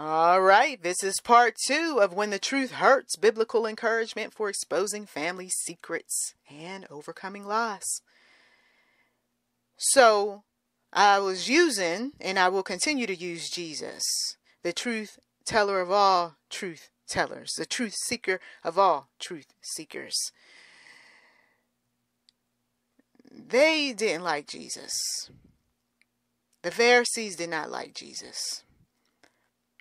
All right, this is part 2 of When the Truth Hurts, Biblical Encouragement for Exposing Family Secrets and Overcoming Lies. So, I was using, and I will continue to use Jesus, the truth teller of all truth tellers, the truth seeker of all truth seekers. They didn't like Jesus. The Pharisees did not like Jesus.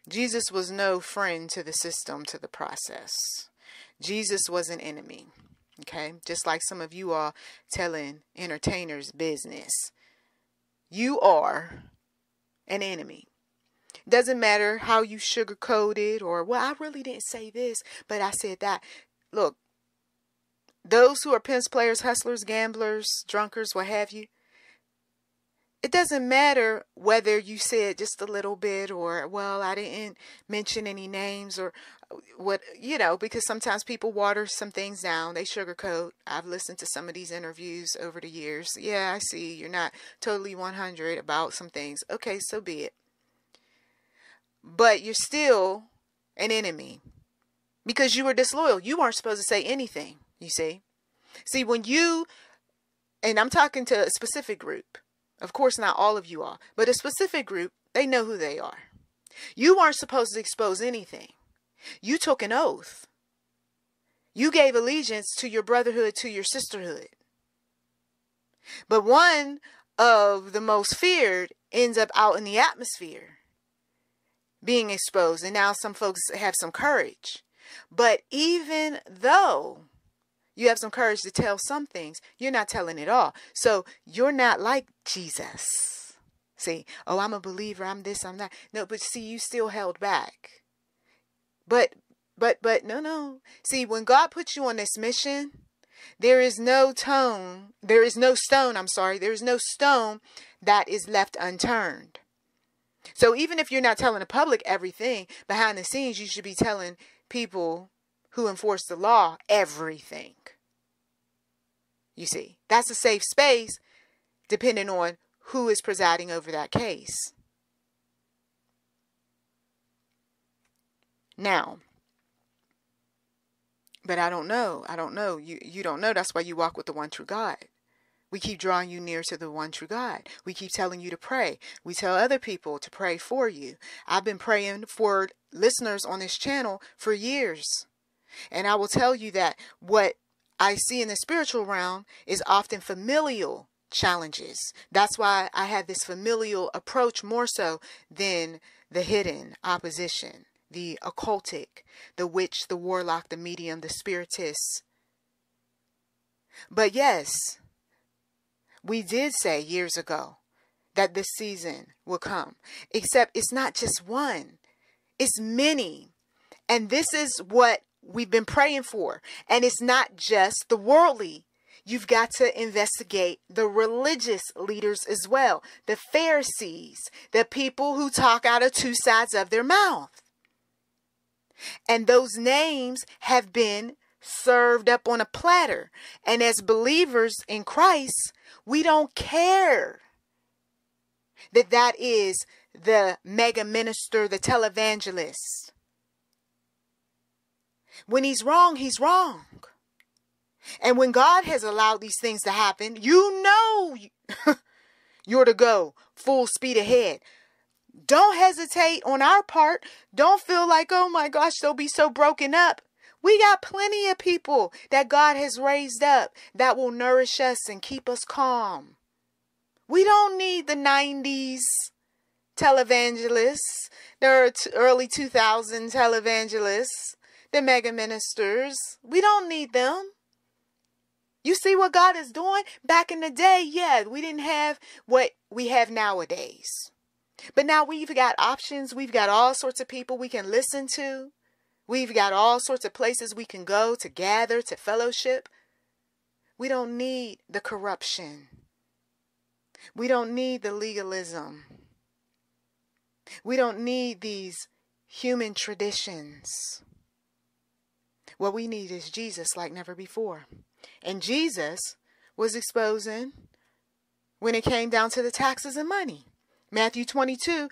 Jesus was no friend to the system, to the process. Jesus was an enemy. Okay? Just like some of you are telling entertainers business. You are an enemy. Doesn't matter how you sugarcoat it or, well, I really didn't say this, but I said that. Look, those who are pimps, players, hustlers, gamblers, drunkards, what have you, it doesn't matter whether you said just a little bit or, well, I didn't mention any names or what, you know, because sometimes people water some things down. They sugarcoat. I've listened to some of these interviews over the years. Yeah, I see. You're not totally 100 about some things. Okay, so be it. But you're still an enemy because you were disloyal. You weren't supposed to say anything, you see. See, when you, and I'm talking to a specific group. Of course, not all of you are, but a specific group, they know who they are. You aren't supposed to expose anything. You took an oath. You gave allegiance to your brotherhood, to your sisterhood. But one of the most feared ends up out in the atmosphere being exposed. And now some folks have some courage. But even though you have some courage to tell some things, you're not telling it all. So you're not like Jesus. See, oh, I'm a believer. I'm this, I'm that. No, but see, you still held back. But no. See, when God puts you on this mission, there is no stone. There is no stone that is left unturned. So even if you're not telling the public everything, behind the scenes, you should be telling people who enforce the law everything. You see, that's a safe space depending on who is presiding over that case. Now, but I don't know. You don't know. That's why you walk with the one true God. We keep drawing you near to the one true God. We keep telling you to pray. We tell other people to pray for you. I've been praying for listeners on this channel for years. And I will tell you that what I see in the spiritual realm is often familial challenges. That's why I had this familial approach more so than the hidden opposition, the occultic, the witch, the warlock, the medium, the spiritist. But yes, we did say years ago that this season will come, except it's not just one, it's many. And this is what we've been praying for. And it's not just the worldly. You've got to investigate the religious leaders as well. The Pharisees, the people who talk out of two sides of their mouth. And those names have been served up on a platter. And as believers in Christ, we don't care that that is the mega minister, the televangelist. When he's wrong, he's wrong. And when God has allowed these things to happen, you know you're to go full speed ahead. Don't hesitate on our part. Don't feel like, oh my gosh, they'll be so broken up. We got plenty of people that God has raised up that will nourish us and keep us calm. We don't need the 90s televangelists, the early 2000s televangelists, the mega ministers. We don't need them. You see what God is doing? Back in the day, yeah, we didn't have what we have nowadays. But now we've got options. We've got all sorts of people we can listen to. We've got all sorts of places we can go to gather, to fellowship. We don't need the corruption. We don't need the legalism. We don't need these human traditions. What we need is Jesus like never before. And Jesus was exposing when it came down to the taxes and money. Matthew 22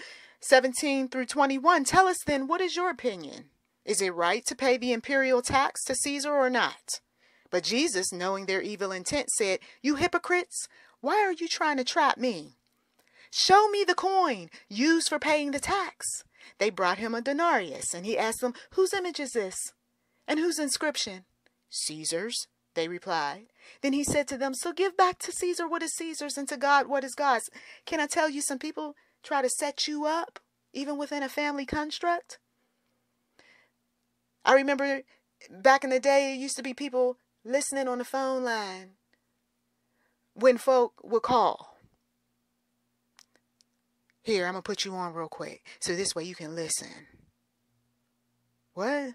17 through 21 tell us then, what is your opinion? Is it right to pay the imperial tax to Caesar or not? But Jesus, knowing their evil intent, said, you hypocrites, why are you trying to trap me? Show me the coin used for paying the tax. They brought him a denarius, and he asked them, whose image is this? And whose inscription? Caesar's, they replied. Then he said to them, so give back to Caesar what is Caesar's, and to God what is God's. Can I tell you, some people try to set you up, even within a family construct? I remember back in the day, it used to be people listening on the phone line when folk would call. Here, I'm going to put you on real quick, so this way you can listen. What?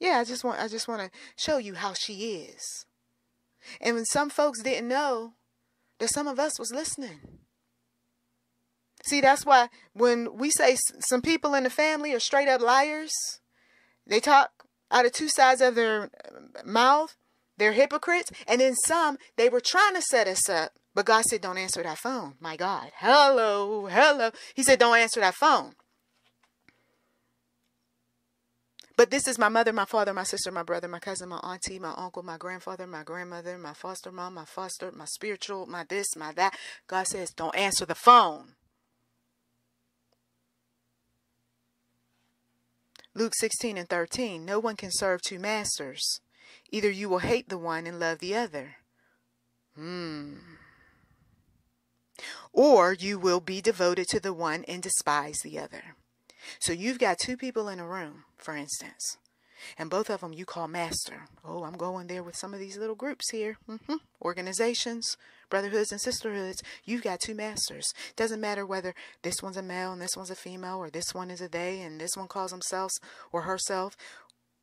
Yeah, I just want to show you how she is. And when some folks didn't know that some of us was listening. See, that's why when we say some people in the family are straight up liars, they talk out of two sides of their mouth, they're hypocrites. And then some, they were trying to set us up, but God said, don't answer that phone. My God. Hello. Hello. He said, don't answer that phone. But this is my mother, my father, my sister, my brother, my cousin, my auntie, my uncle, my grandfather, my grandmother, my foster mom, my spiritual, my this, my that. God says, don't answer the phone. Luke 16 and 13, no one can serve two masters. Either you will hate the one and love the other. Or you will be devoted to the one and despise the other. So you've got two people in a room, for instance, and both of them you call master. Oh, I'm going there with some of these little groups here. Organizations, brotherhoods and sisterhoods. You've got two masters. Doesn't matter whether this one's a male and this one's a female, or this one is a they and this one calls himself or herself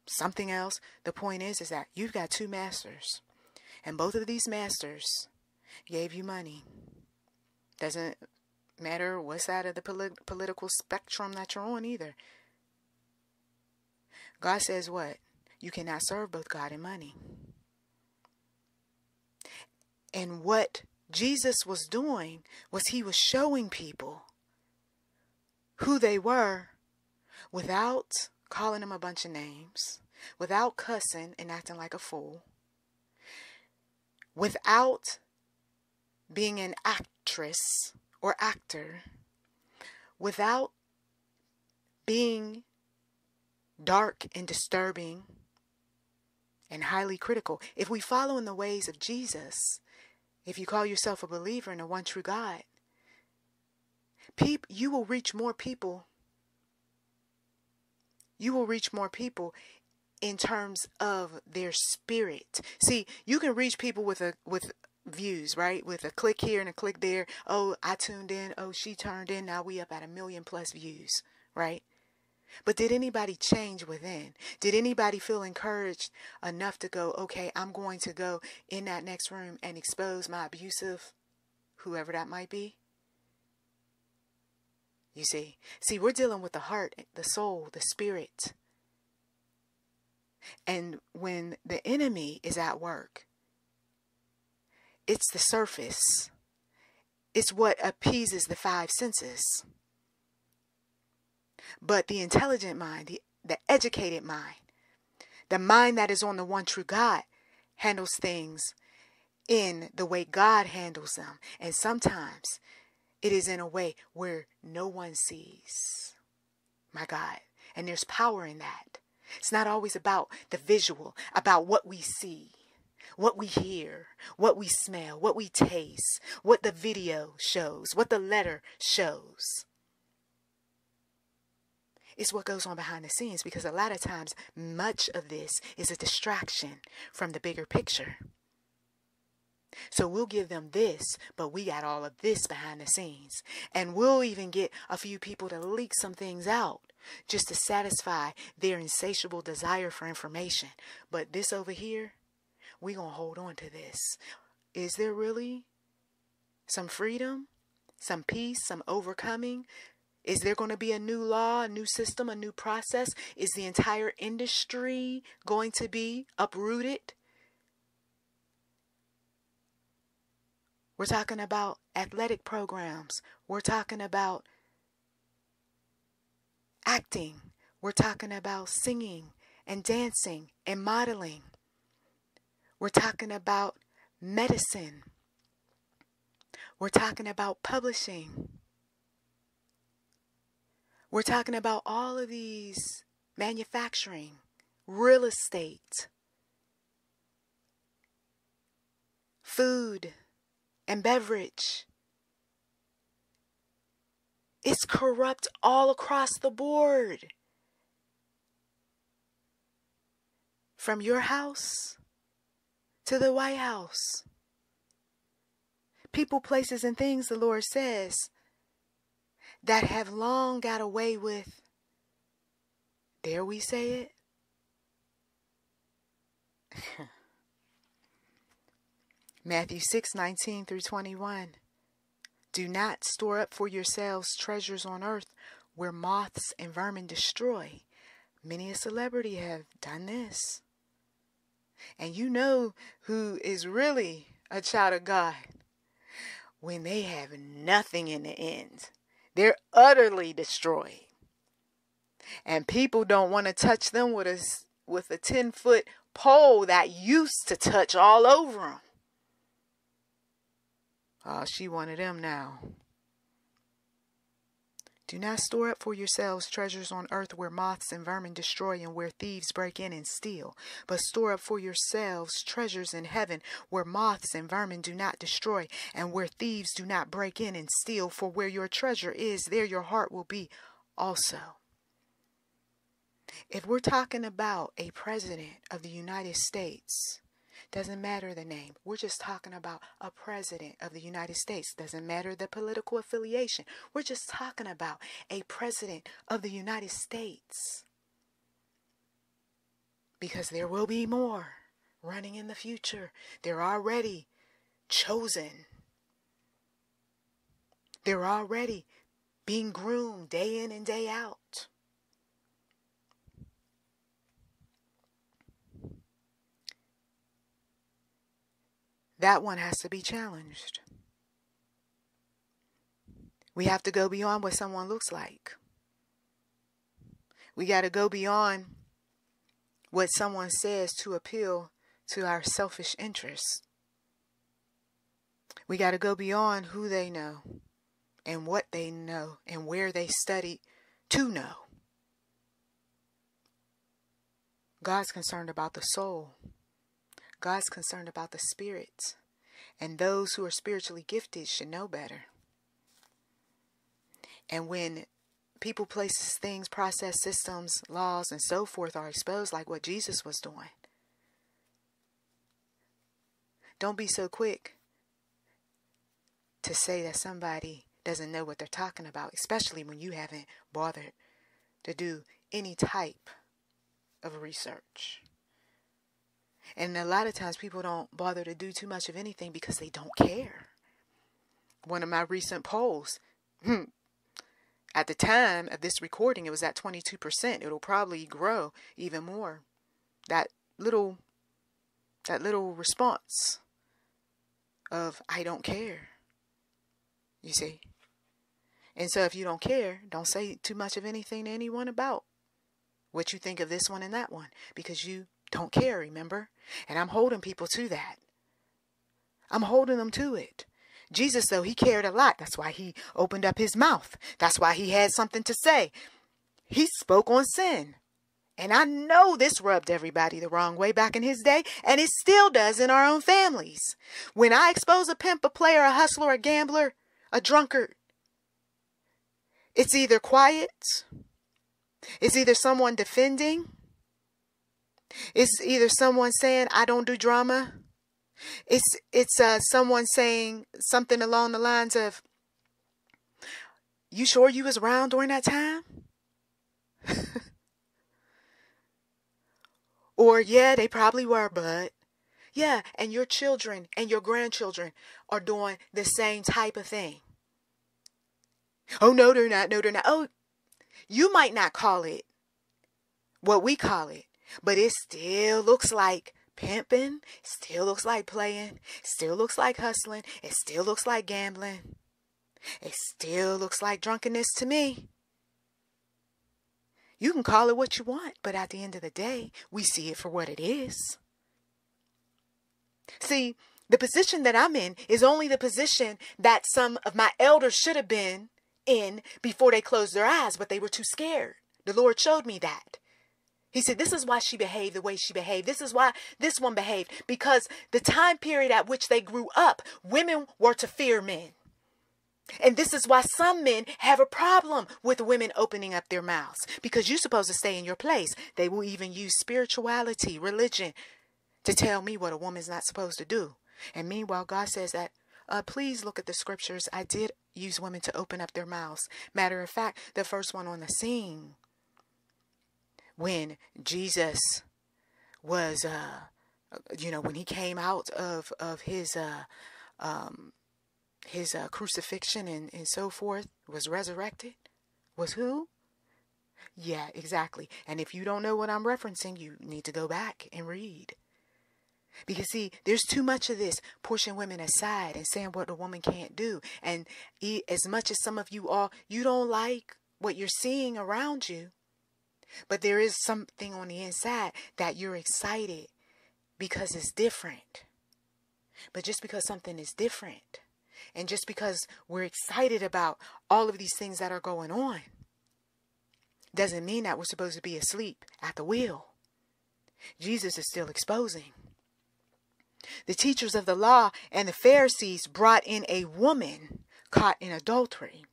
something else. The point is that you've got two masters, and both of these masters gave you money. Doesn't matter what side of the political spectrum that you're on either. God says what? You cannot serve both God and money. And what Jesus was doing was he was showing people who they were without calling them a bunch of names, without cussing and acting like a fool, without being an actress or actor, without being dark and disturbing and highly critical. If we follow in the ways of Jesus, if you call yourself a believer in the one true God, you will reach more people. You will reach more people in terms of their spirit. See, you can reach people with views, right? With a click here and a click there. Oh, I tuned in. Oh, she turned in. Now we up at 1 million plus views, right? But did anybody change within? Did anybody feel encouraged enough to go, okay, I'm going to go in that next room and expose my abusive, whoever that might be? You see? See, we're dealing with the heart, the soul, the spirit. And when the enemy is at work, it's the surface. It's what appeases the five senses. But the intelligent mind, the educated mind, the mind that is on the one true God, handles things in the way God handles them. And sometimes it is in a way where no one sees. My God. And there's power in that. It's not always about the visual, about what we see, what we hear, what we smell, what we taste, what the video shows, what the letter shows. It's what goes on behind the scenes, because a lot of times much of this is a distraction from the bigger picture. So we'll give them this, but we got all of this behind the scenes. And we'll even get a few people to leak some things out just to satisfy their insatiable desire for information. But this over here, we're going to hold on to this. Is there really some freedom, some peace, some overcoming? Is there going to be a new law, a new system, a new process? Is the entire industry going to be uprooted? We're talking about athletic programs. We're talking about acting. We're talking about singing and dancing and modeling. We're talking about medicine. We're talking about publishing. We're talking about all of these, manufacturing, real estate, food and beverage. It's corrupt all across the board. From your house to the White House. People, places, and things, the Lord says, that have long got away with, dare we say it? Matthew 6:19 through 21. Do not store up for yourselves treasures on earth where moths and vermin destroy. Many a celebrity have done this. And you know who is really a child of God when they have nothing in the end. They're utterly destroyed. And people don't want to touch them with a 10-foot pole that used to touch all over them. Oh, she wanted them now. Do not store up for yourselves treasures on earth where moths and vermin destroy and where thieves break in and steal. But store up for yourselves treasures in heaven where moths and vermin do not destroy and where thieves do not break in and steal. For where your treasure is, there your heart will be also. If we're talking about a president of the United States, doesn't matter the name. We're just talking about a president of the United States. Doesn't matter the political affiliation. We're just talking about a president of the United States. Because there will be more running in the future. They're already chosen. They're already being groomed day in and day out. That one has to be challenged. We have to go beyond what someone looks like. We got to go beyond what someone says to appeal to our selfish interests. We got to go beyond who they know and what they know and where they studied to know. God's concerned about the soul. God's concerned about the spirits, and those who are spiritually gifted should know better. And when people, places, things, process, systems, laws, and so forth are exposed like what Jesus was doing, don't be so quick to say that somebody doesn't know what they're talking about, especially when you haven't bothered to do any type of research. And a lot of times people don't bother to do too much of anything because they don't care. One of my recent polls, at the time of this recording, it was at 22%. It'll probably grow even more. That little response of, I don't care. You see? And so if you don't care, don't say too much of anything to anyone about what you think of this one and that one, because you don't care, remember? And I'm holding people to that. I'm holding them to it. Jesus, though, he cared a lot. That's why he opened up his mouth. That's why he had something to say. He spoke on sin. And I know this rubbed everybody the wrong way back in his day, and it still does in our own families. When I expose a pimp, a player, a hustler, a gambler, a drunkard, it's either quiet, it's either someone defending, it's either someone saying, I don't do drama. It's someone saying something along the lines of, you sure you was around during that time? Or, yeah, they probably were, but yeah. And your children and your grandchildren are doing the same type of thing. Oh, no, they're not. No, they're not. Oh, you might not call it what we call it. But it still looks like pimping, still looks like playing, still looks like hustling, it still looks like gambling, it still looks like drunkenness to me. You can call it what you want, but at the end of the day, we see it for what it is. See, the position that I'm in is only the position that some of my elders should have been in before they closed their eyes, but they were too scared. The Lord showed me that. He said, this is why she behaved the way she behaved. This is why this one behaved, because the time period at which they grew up, women were to fear men. And this is why some men have a problem with women opening up their mouths, because you're supposed to stay in your place. They will even use spirituality, religion, to tell me what a woman's not supposed to do. And meanwhile, God says that, please look at the scriptures. I did use women to open up their mouths. Matter of fact, the first one on the scene when Jesus was, when he came out of his crucifixion and so forth, was resurrected, was who? Yeah, exactly. And if you don't know what I'm referencing, you need to go back and read. Because see, there's too much of this pushing women aside and saying what a woman can't do. And as much as some of you all, you don't like what you're seeing around you, but there is something on the inside that you're excited because it's different. But just because something is different, and just because we're excited about all of these things that are going on, doesn't mean that we're supposed to be asleep at the wheel. Jesus is still exposing. The teachers of the law and the Pharisees brought in a woman caught in adultery.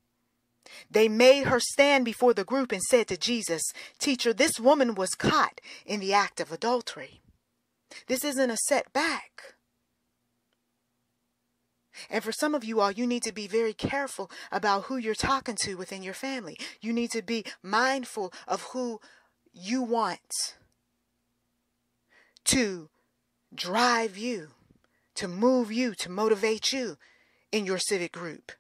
They made her stand before the group and said to Jesus, "Teacher, this woman was caught in the act of adultery." This isn't a setback. And for some of you all, you need to be very careful about who you're talking to within your family. You need to be mindful of who you want to drive you, to move you, to motivate you in your civic group,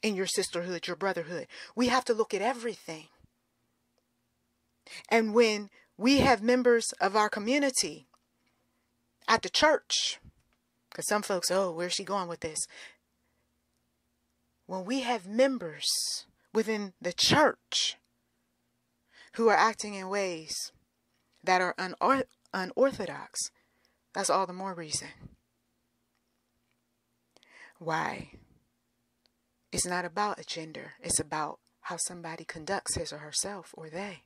in your sisterhood, your brotherhood. We have to look at everything. And when we have members of our community at the church, because some folks, oh, where's she going with this? When we have members within the church who are acting in ways that are unorthodox, that's all the more reason why it's not about a gender. It's about how somebody conducts his or herself, or they.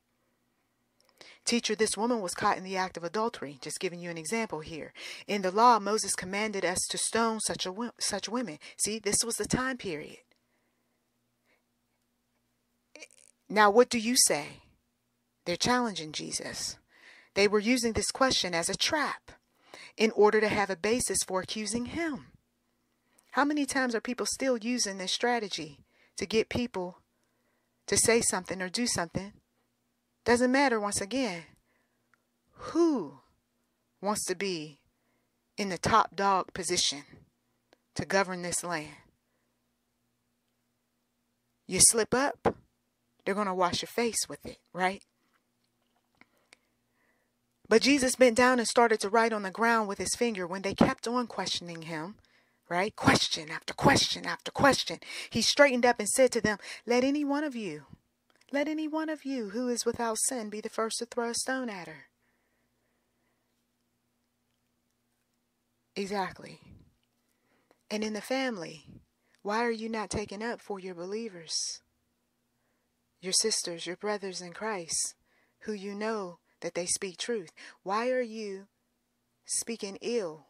Teacher, this woman was caught in the act of adultery. Just giving you an example here. In the law, Moses commanded us to stone such women. See, this was the time period. Now, what do you say? They're challenging Jesus. They were using this question as a trap in order to have a basis for accusing him. How many times are people still using this strategy to get people to say something or do something? Doesn't matter, once again, who wants to be in the top dog position to govern this land. You slip up, they're going to wash your face with it, right? But Jesus bent down and started to write on the ground with his finger when they kept on questioning him, right? Question after question after question. He straightened up and said to them, Let any one of you who is without sin be the first to throw a stone at her. Exactly. And in the family, why are you not taking up for your believers, your sisters, your brothers in Christ, who you know that they speak truth? Why are you speaking ill,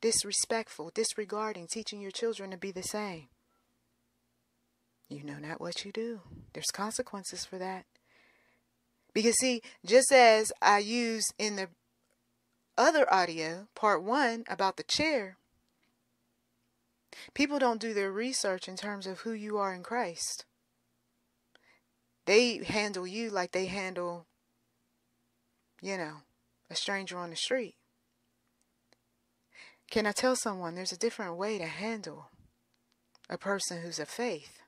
disrespectful, disregarding, teaching your children to be the same? You know not what you do. There's consequences for that. Because see, just as I used in the other audio, part 1, about the chair, people don't do their research in terms of who you are in Christ. They handle you like they handle, a stranger on the street. Can I tell someone there's a different way to handle a person who's of faith?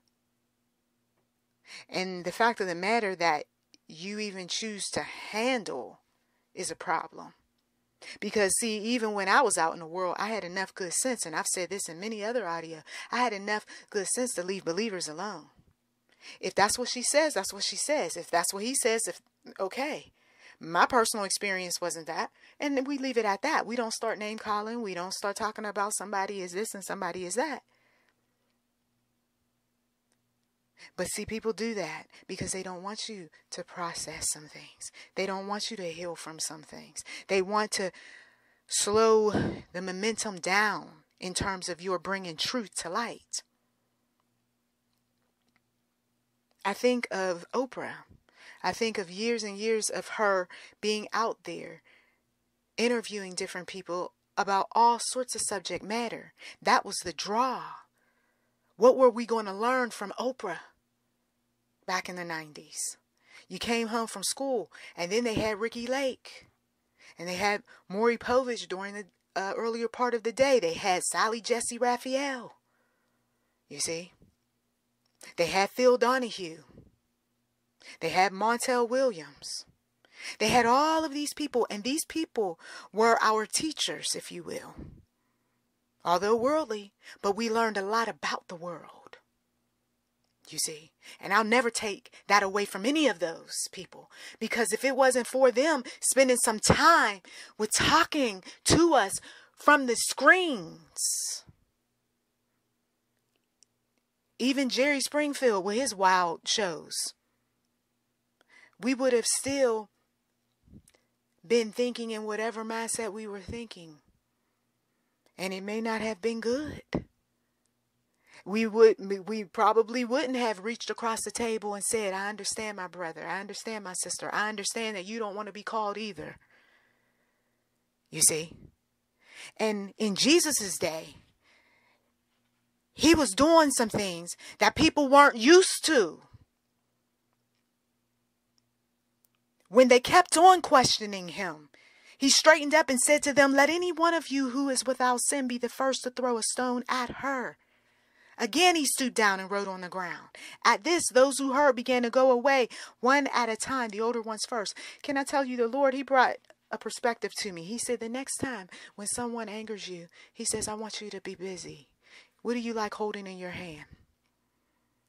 And the fact of the matter that you even choose to handle is a problem. Because see, even when I was out in the world, I had enough good sense, and I've said this in many other audio, I had enough good sense to leave believers alone. If that's what she says, that's what she says. If that's what he says, if Okay. My personal experience wasn't that. And we leave it at that. We don't start name calling. We don't start talking about somebody is this and somebody is that. But see, people do that because they don't want you to process some things. They don't want you to heal from some things. They want to slow the momentum down in terms of your bringing truth to light. I think of Oprah. I think of years and years of her being out there interviewing different people about all sorts of subject matter. That was the draw. What were we going to learn from Oprah back in the 90s? You came home from school, and then they had Ricky Lake, and they had Maury Povich during the earlier part of the day. They had Sally Jesse Raphael. You see? They had Phil Donahue. They had Montel Williams. They had all of these people, and these people were our teachers, if you will. Although worldly, but we learned a lot about the world. You see, and I'll never take that away from any of those people, because if it wasn't for them spending some time with talking to us from the screens, even Jerry Springfield with his wild shows, we would have still been thinking in whatever mindset we were thinking. And it may not have been good. We probably wouldn't have reached across the table and said, I understand my brother. I understand my sister. I understand that you don't want to be called either. You see? And in Jesus's day, he was doing some things that people weren't used to. When they kept on questioning him, he straightened up and said to them, let any one of you who is without sin be the first to throw a stone at her. Again, he stooped down and wrote on the ground. At this, those who heard began to go away one at a time, the older ones first. Can I tell you, the Lord, he brought a perspective to me. He said, the next time when someone angers you, he says, I want you to be busy. What do you like holding in your hand?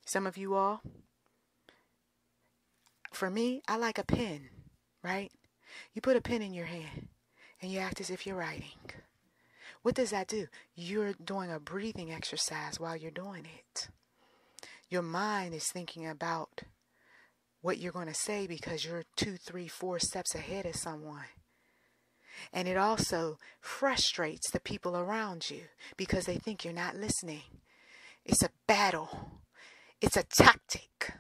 Some of you all. For me, I like a pen, right? You put a pen in your hand and you act as if you're writing. What does that do? You're doing a breathing exercise while you're doing it. Your mind is thinking about what you're going to say because you're 2, 3, 4 steps ahead of someone. And it also frustrates the people around you because they think you're not listening. It's a battle. It's a tactic.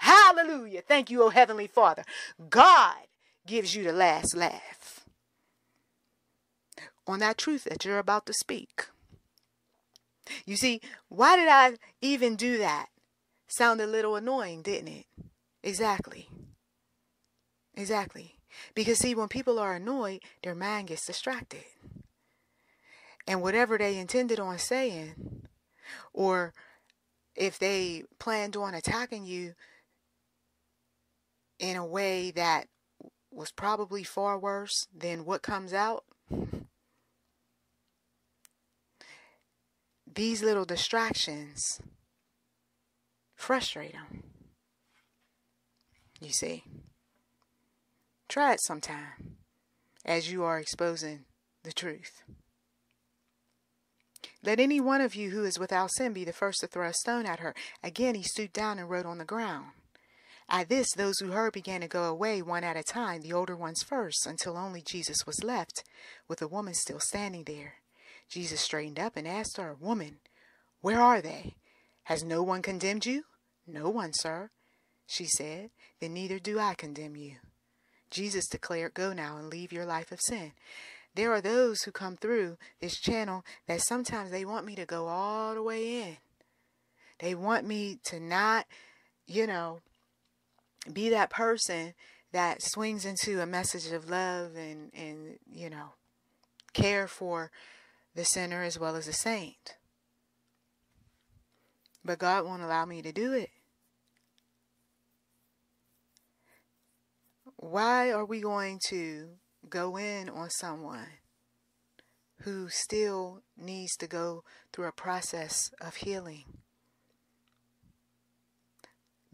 Hallelujah. Thank you, O Heavenly Father. God gives you the last laugh on that truth that you're about to speak. You see, why did I even do that? Sounded a little annoying, didn't it? Exactly. Exactly. Because see, when people are annoyed, their mind gets distracted. And whatever they intended on saying, or if they planned on attacking you in a way that was probably far worse than what comes out, these little distractions frustrate them. You see, try it sometime as you are exposing the truth. Let any one of you who is without sin be the first to throw a stone at her. Again, he stooped down and wrote on the ground. At this, those who heard began to go away one at a time, the older ones first, until only Jesus was left, with the woman still standing there. Jesus straightened up and asked her, Woman, where are they? Has no one condemned you? No one, sir, she said. Then neither do I condemn you. Jesus declared, Go now and leave your life of sin. There are those who come through this channel that sometimes they want me to go all the way in. They want me to not, be that person that swings into a message of love and care for the sinner as well as the saint. But God won't allow me to do it. Why are we going to go in on someone who still needs to go through a process of healing?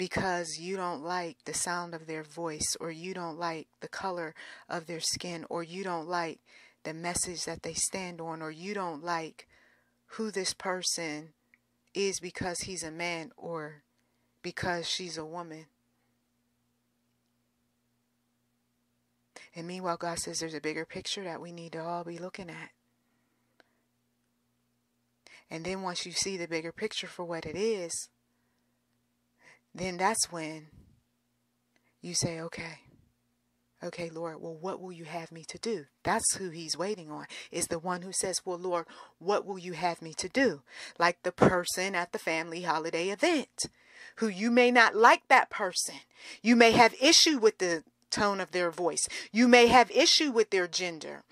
because you don't like the sound of their voice, or you don't like the color of their skin, or you don't like the message that they stand on, or you don't like who this person is because he's a man or because she's a woman. And meanwhile, God says there's a bigger picture that we need to all be looking at. And then once you see the bigger picture for what it is, then that's when you say, okay, Lord, well, what will you have me to do? That's who he's waiting on, is the one who says, well, Lord, what will you have me to do? Like the person at the family holiday event, who you may not like that person. You may have issue with the tone of their voice. You may have issue with their gender,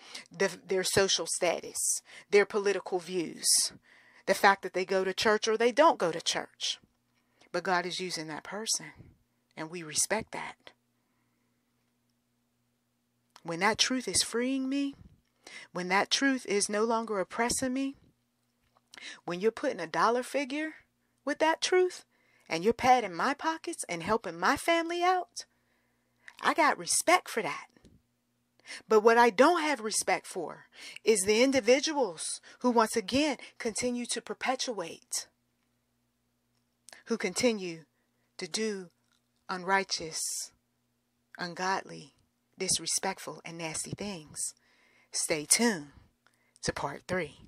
their social status, their political views, the fact that they go to church or they don't go to church. But God is using that person, and we respect that. When that truth is freeing me, when that truth is no longer oppressing me, when you're putting a dollar figure with that truth and you're padding my pockets and helping my family out, I got respect for that. But what I don't have respect for is the individuals who once again continue to perpetuate, who continue to do unrighteous, ungodly, disrespectful, and nasty things. Stay tuned to part 3.